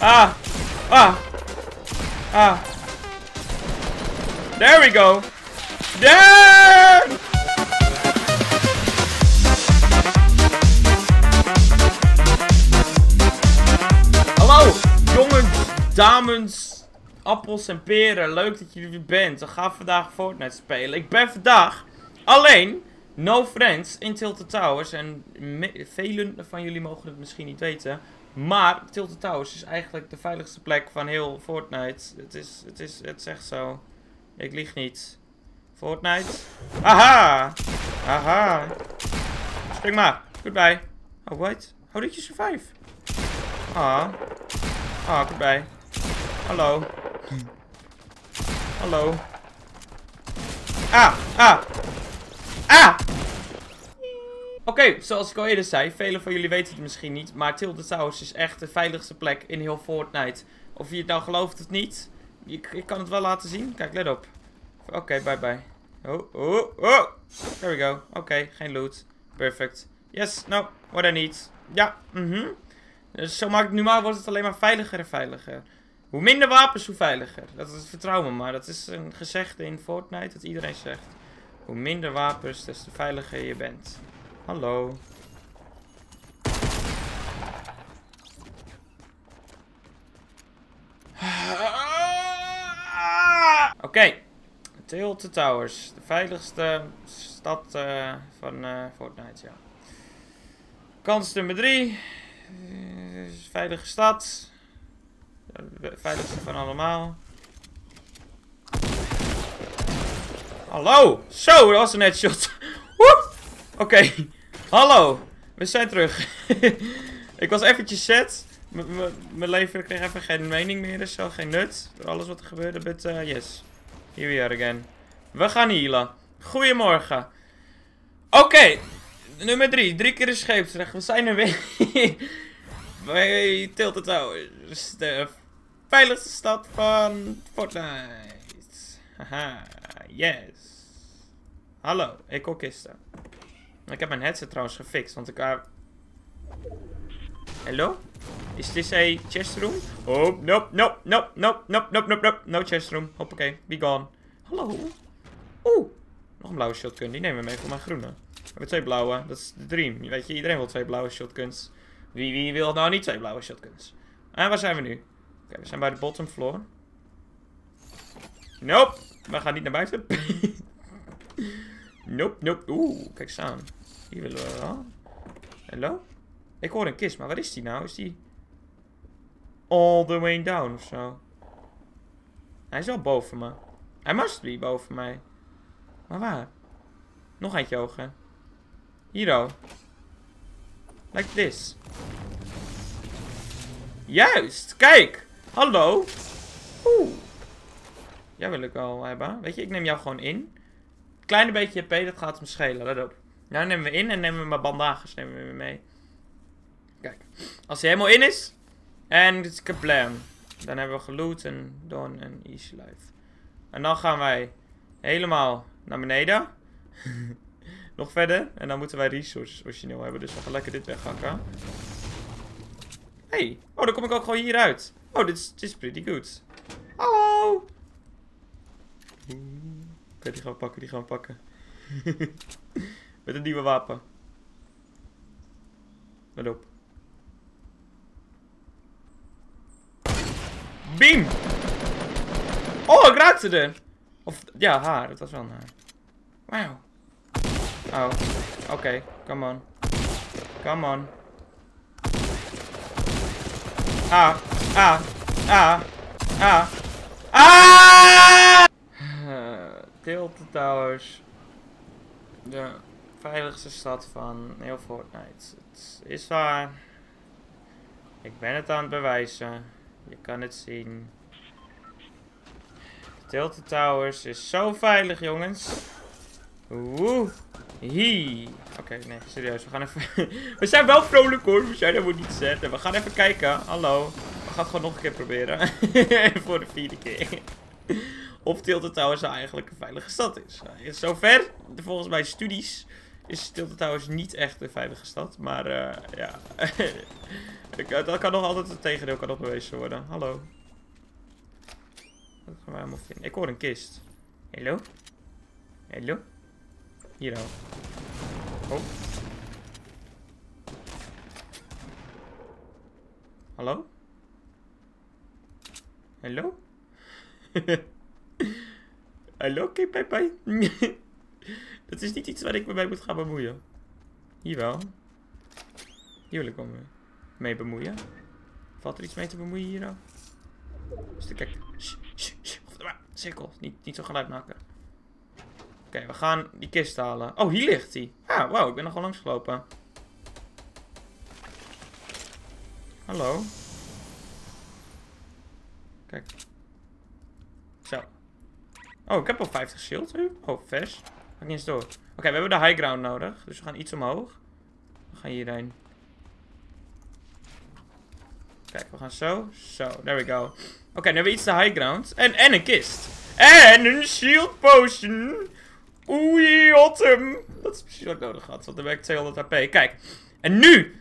Ah! Ah! Ah! There we go! Damn! Hallo, jongens, dames, appels en peren. Leuk dat jullie er bent. We gaan vandaag Fortnite spelen. Ik ben vandaag alleen, no friends, in Tilted Towers. En velen van jullie mogen het misschien niet weten. Maar Tilted Towers is eigenlijk de veiligste plek van heel Fortnite. Het is echt zo. Ik lieg niet. Fortnite. Aha! Aha! Spring maar. Goodbye. Oh, what? How did you survive? Ah. Ah, goodbye. Hallo. Hallo. Ah! Ah! Ah! Oké, zoals ik al eerder zei, velen van jullie weten het misschien niet, maar Tilted Towers is echt de veiligste plek in heel Fortnite. Of je het nou gelooft of niet, ik kan het wel laten zien. Kijk, let op. Oké, bye bye. Oh, oh, oh. There we go. Oké, geen loot. Perfect. Yes, no, what I need. Ja, Dus zo maakt het nu maar, wordt het alleen maar veiliger en veiliger. Hoe minder wapens, hoe veiliger. Dat is, vertrouw me maar, dat is een gezegde in Fortnite dat iedereen zegt. Hoe minder wapens, des te veiliger je bent. Hallo. Oké. Tilted Towers. De veiligste stad van Fortnite, ja. Kans nummer 3. Veilige stad. De veiligste van allemaal. Hallo. Zo, dat was een headshot. Oké. Hallo, we zijn terug. Ik was eventjes zet. Mijn leven kreeg even geen mening meer, dus zo geen nut. Door alles wat er gebeurde, but yes. Here we are again. We gaan healen. Goedemorgen. Oké, nummer 3. 3 keer de scheepsrecht. We zijn er weer. Bij Tilted Towers. De veiligste stad van Fortnite. Haha, yes. Hallo, ik hoor kisten. Ik heb mijn headset trouwens gefixt, want ik... Hallo? Is dit een chestroom? Oh, nope, nope, nope, nope, nope, nope, nope, nope. No chestroom. Hoppakee, be gone. Hallo? Oeh, nog een blauwe shotgun. Die nemen we mee voor mijn groene. We hebben 2 blauwe, dat is de dream. Weet je, iedereen wil 2 blauwe shotguns. Wie wil nou niet 2 blauwe shotguns? En waar zijn we nu? Oké, we zijn bij de bottom floor. Nope, we gaan niet naar buiten. Nope, nope. Oeh, kijk eens aan. Hier willen we wel. Hallo? Ik hoor een kist, maar waar is die nou? Is die all the way down of zo? Hij is wel boven me. Hij must be boven mij. Maar waar? Nog eentje hoger. Hier oh. Like this. Juist, kijk. Hallo. Oeh. Jij wil ik al hebben. Weet je, ik neem jou gewoon in. Kleine beetje HP, dat gaat hem schelen, let op. Nou, nemen we in en nemen we mijn bandages nemen we mee. Kijk, als hij helemaal in is, en het is kablam. Dan hebben we geloot en done en easy life. En dan gaan wij helemaal naar beneden. Nog verder, en dan moeten wij resources origineel hebben, dus we gaan lekker dit weghakken. Hey, oh, dan kom ik ook gewoon hieruit. Oh, dit is pretty good. Hallo! Oké, die gaan we pakken, die gaan we pakken. Met een nieuwe wapen. Let op. Beam! Oh, ik raakte er! Of, ja, haar. Het was wel haar. Wauw. Oh, oké. Come on. Come on. Ah, ah, ah, ah. Ah! Tilted Towers, de veiligste stad van heel Fortnite. Het is waar. Ik ben het aan het bewijzen. Je kan het zien. Tilted Towers is zo veilig, jongens. Woe. Hie. Oké, nee, serieus. We gaan even... We zijn wel vrolijk hoor, we zijn helemaal niet zetten. We gaan even kijken. Hallo. We gaan het gewoon nog een keer proberen. Voor de 4e keer. Of Tilted Towers eigenlijk een veilige stad is. Zover, volgens mijn studies, is Tilted Towers niet echt een veilige stad. Maar ja, Dat kan nog altijd het tegendeel kan opgewezen worden. Hallo. Dat gaan wij helemaal vinden. Ik hoor een kist. Hallo? Hallo? Hier al. Oh. Hallo? Hallo? Hallo, Kippijpij? Dat is niet iets waar ik me mee moet gaan bemoeien. Hier wel. Hier wil ik me mee bemoeien. Valt er iets mee te bemoeien hier dan? Dus kijk. Cirkel. Niet zo geluid maken. Oké, we gaan die kist halen. Oh, hier ligt hij. Ah, wauw, ik ben nog wel langs gelopen. Hallo. Kijk. Zo. Oh, ik heb al 50 shield nu. Oh, vers. Ga ik niet eens door. Oké, we hebben de high ground nodig. Dus we gaan iets omhoog. We gaan hierheen. Kijk, we gaan zo. Zo, there we go. Oké, nu hebben we iets de high ground. En een kist. En een shield potion. Oei, autumn. Dat is precies wat ik nodig had. Want dan ben ik 200 HP. Kijk. En nu.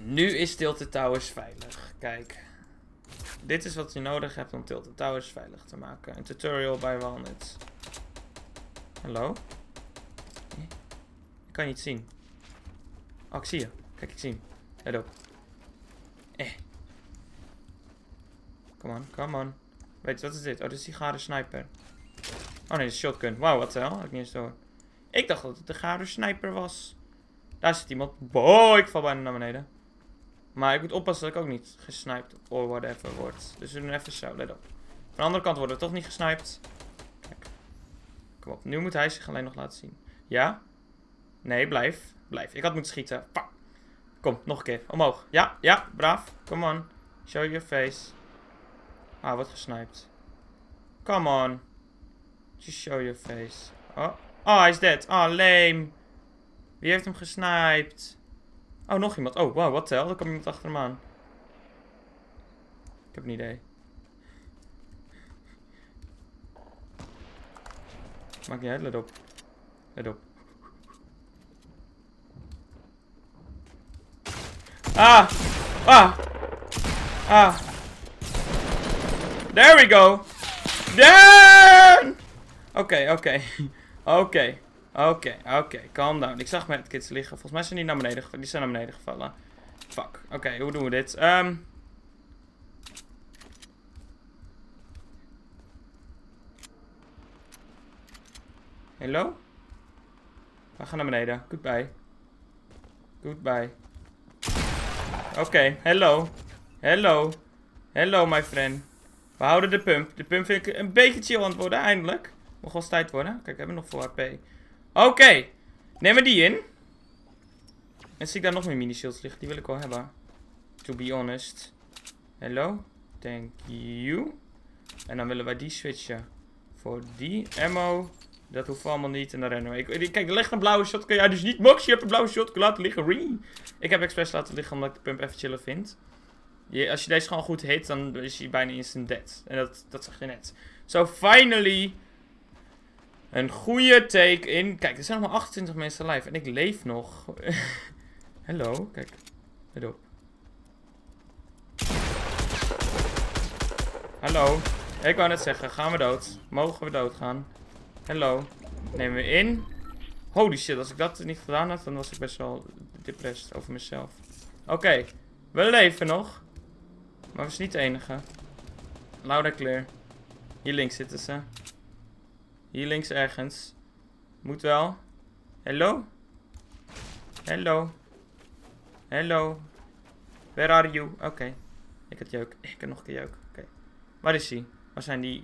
Nu is Tilted Towers veilig. Kijk. Dit is wat je nodig hebt om Tilted Towers veilig te maken. Een tutorial bij Walnut. Hallo? Ik kan je niet zien. Oh, ik zie je. Kijk, ik zie hem. Let op. Come on, come on. Weet je, wat is dit? Oh, dit is die gare sniper. Oh nee, dat is shotgun. Wauw, wat de hel? Had ik niet eens door. Ik dacht dat het de gare sniper was. Daar zit iemand. Boah, ik val bijna naar beneden. Maar ik moet oppassen dat ik ook niet gesniped of whatever word. Dus we doen even zo, let op. Van de andere kant worden we toch niet gesniped. Kijk. Kom op, nu moet hij zich alleen nog laten zien. Ja? Nee, blijf. Blijf. Ik had moeten schieten. Pa. Kom, nog een keer. Omhoog. Ja, ja, braaf. Come on. Show your face. Ah, wordt gesniped. Come on. Just show your face. Oh, oh, hij is dead. Oh, lame. Wie heeft hem gesniped? Oh, nog iemand. Oh, wow, wat de hel. Daar kwam iemand achter hem aan. Ik heb een idee. Maakt niet uit, let op. Let op. Ah! Ah! Ah! There we go! Down! Oké. Oké, calm down. Ik zag mijn kids liggen. Volgens mij zijn die naar beneden gevallen. Fuck. Oké, hoe doen we dit? Hello? We gaan naar beneden. Goodbye. Goodbye. Oké, hello. Hello. Hello, my friend. We houden de pump. De pump vind ik een beetje chill aan het worden, eindelijk. Mocht wel eens tijd worden. Kijk, we hebben nog vol HP. Oké, neem we die in. En zie ik daar nog meer mini shields liggen. Die wil ik wel hebben. To be honest. Hello. Thank you. En dan willen wij die switchen. Voor die ammo. Dat hoeft allemaal niet. En dan rennen we. Kijk, er ligt een blauwe shotgun. Ja, dus niet Mox. Je hebt een blauwe shotgun laten liggen. Ree. Ik heb expres laten liggen omdat ik de pump even chillen vind. Als je deze gewoon goed hit, dan is hij bijna instant dead. En dat zag je net. So, finally. Een goede take in. Kijk, er zijn nog maar 28 mensen live. En ik leef nog. Hallo, kijk. Let op. Hallo. Ik wou net zeggen, gaan we dood? Mogen we doodgaan? Hallo. Nemen we in. Holy shit, als ik dat niet gedaan had, dan was ik best wel depressed over mezelf. Oké, we leven nog. Maar we zijn niet de enige. Loud and clear. Hier links zitten ze. Hier links ergens. Moet wel. Hello? Hello? Hello? Where are you? Oké. Ik had jeuk. Ik heb nog een keer jeuk. Oké. Waar is hij? Waar zijn die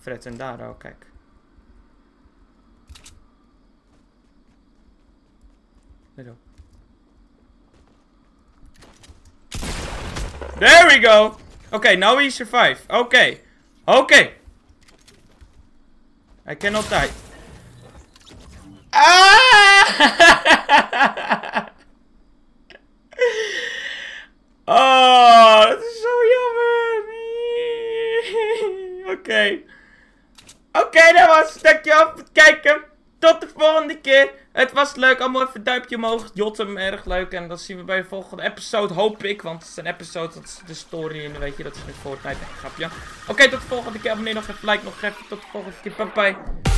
Fred en Daro? Oh, kijk. Let op. There we go! Oké, now we survive. Oké. I cannot die. Ah! Oh, dat is zo jammer. Oké, dat was het. Dankjewel voor het kijken. Tot de volgende keer. Het was leuk. Allemaal even een duimpje omhoog. Jotem, erg leuk. En dat zien we bij de volgende episode, hoop ik. Want het is een episode, dat is de story. En weet je, dat is met Fortnite. Grapje. Oké, tot de volgende keer. Abonneer nog even, like nog even. Tot de volgende keer. Bye bye.